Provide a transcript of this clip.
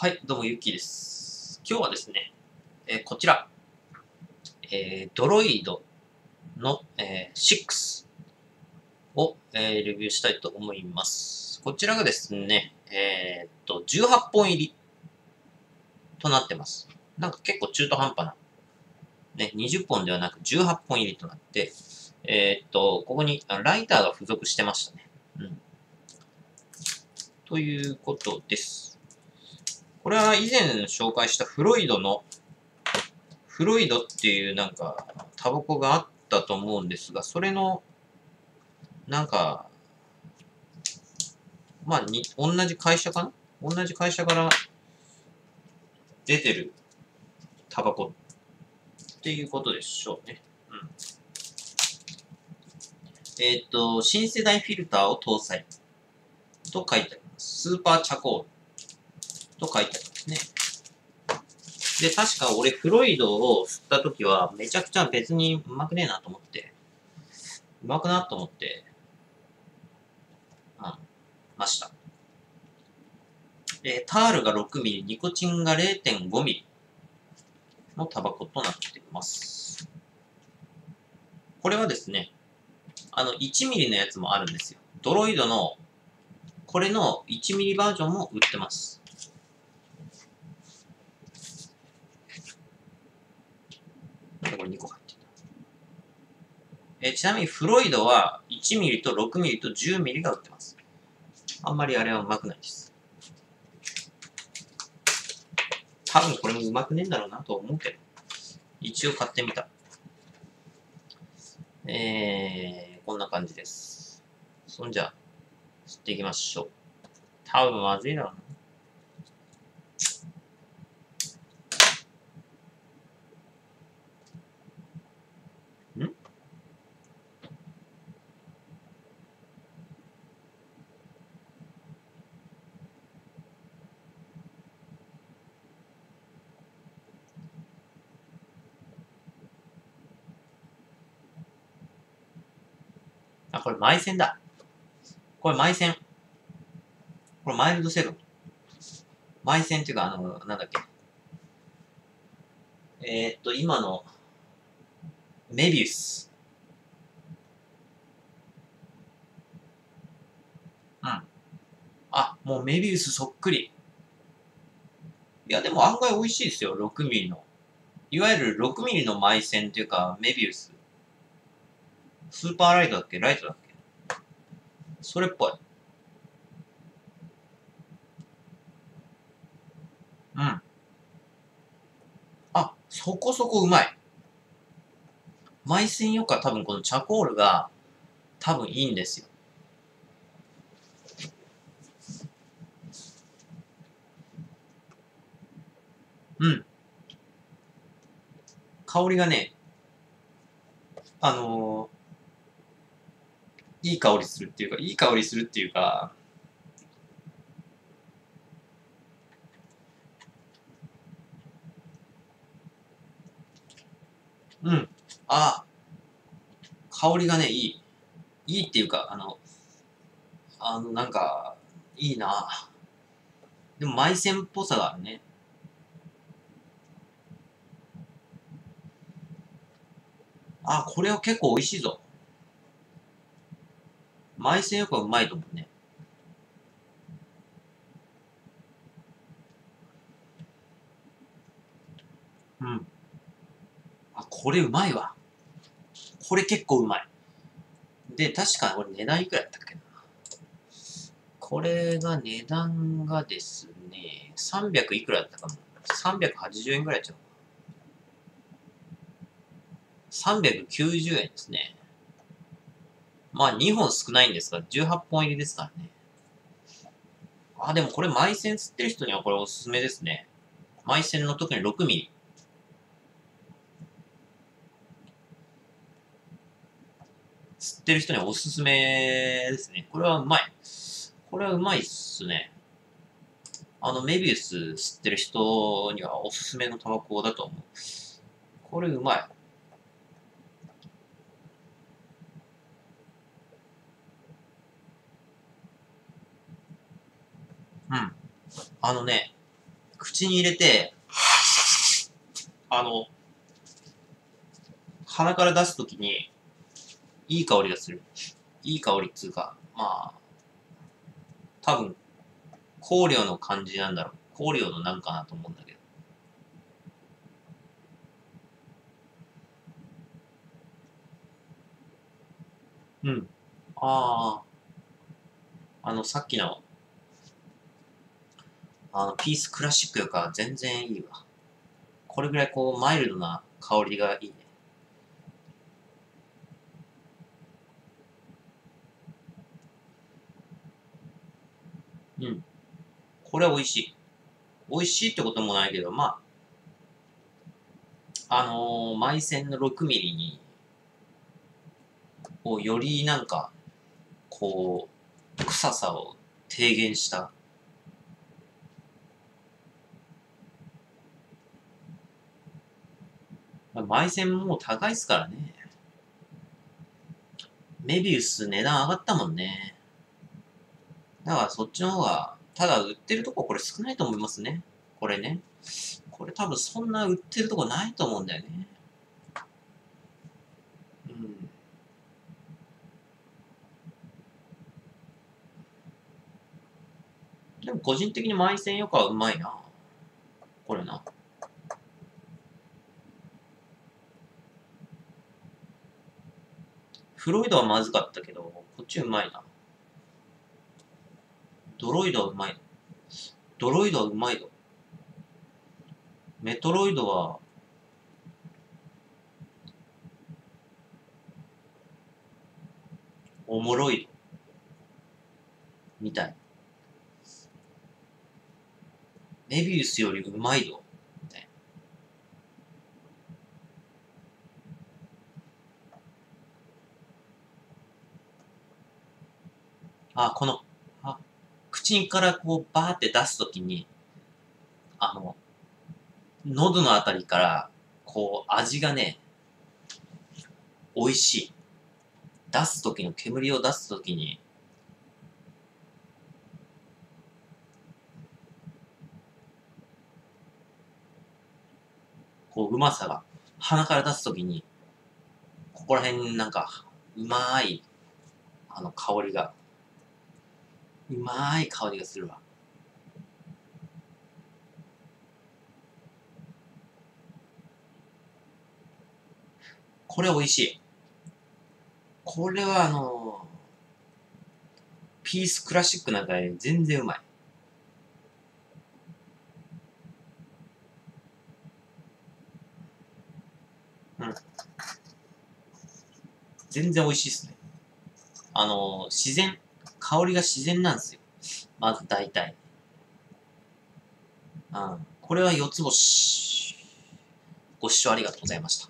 はい、どうもゆっきーです。今日はですね、こちら、ドロイドの、6を、レビューしたいと思います。こちらがですね、18本入りとなってます。なんか結構中途半端な、ね、20本ではなく18本入りとなって、ここにライターが付属してましたね。うん。ということです。これは以前紹介したフロイドっていうなんかタバコがあったと思うんですが、それの、なんか、まあに、同じ会社から出てるタバコっていうことでしょうね。うん。新世代フィルターを搭載と書いてあります。スーパーチャコールと書いてありますね。で、確か俺フロイドを吸った時はめちゃくちゃ別にうまくねえなと思って、ました。タールが 6mm、ニコチンが 0.5mm のタバコとなっています。これはですね、1mm のやつもあるんですよ。ドロイドのこれの 1mm バージョンも売ってます。なんかこれ2個入ってた。ちなみにフロイドは 1mm と 6mm と 10mm が売ってます。あんまりあれはうまくないです。多分これもうまくねえんだろうなと思うけど、一応買ってみた。こんな感じです。そんじゃ、吸っていきましょう。多分まずいだろうな。あ、これ、埋線だ。これ、埋線。これ、マイルドセブン。埋線っていうか、なんだっけ。今の、メビウス。うん。あ、もうメビウスそっくり。いや、でも案外美味しいですよ、6ミリの。いわゆる6ミリの埋線っていうか、メビウス。スーパーライトだっけ？ライトだっけ？それっぽい。うん。あ、そこそこうまい。埋線よっか多分このチャコールが多分いいんですよ。うん。香りがね、いい香りするっていうか、うん、あ、香りがね、いいっていうか、なんか、いいな。でも、埋線っぽさがあるね。あ、これは結構美味しいぞ。埋線よくはうまいと思うね。うん。あ、これうまいわ。これ結構うまい。で、確かに俺値段いくらやったっけな。これが値段がですね、300いくらだったかも。380円ぐらいちゃう。390円ですね。まあ2本少ないんですが、18本入りですからね。あ、でもこれ、埋線吸ってる人にはこれおすすめですね。埋線の特に6ミリ。吸ってる人にはおすすめですね。これはうまい。これはうまいっすね。メビウス吸ってる人にはおすすめのタバコだと思う。これうまい。うん。口に入れて、鼻から出すときに、いい香りがする。いい香りっつうか、まあ、多分、香料の感じなんだろう。香料のなんかなと思うんだけど。うん。ああ。さっきの、ピースクラシックよりか全然いいわ。これぐらいこう、マイルドな香りがいいね。うん。これは美味しい。美味しいってこともないけど、まあ、埋線の6ミリに、こう、よりなんか、こう、臭さを低減した。埋線もう高いっすからね。メビウス値段上がったもんね。だからそっちの方が、ただ売ってるとここれ少ないと思いますね。これね。これ多分そんな売ってるとこないと思うんだよね。うん。でも個人的に埋線よかはうまいな。これな。フロイドはまずかったけど、こっちうまいな。ドロイドはうまいの。ドロイドはうまいの。メトロイドは、おもろいの。みたい。メビウスよりうまいの。みたい。あ、この。口からこうバーって出すときに、喉のあたりから、こう味がね、美味しい。出すときの、煙を出すときに、こううまさが、鼻から出すときに、ここら辺なんか、うまい、香りが、うまい香りがするわ。これ美味しい。これはピースクラシックなんかより全然うまい。うん。全然美味しいっすね。自然。香りが自然なんですよ。まず大体。うん。これは4つ星。ご視聴ありがとうございました。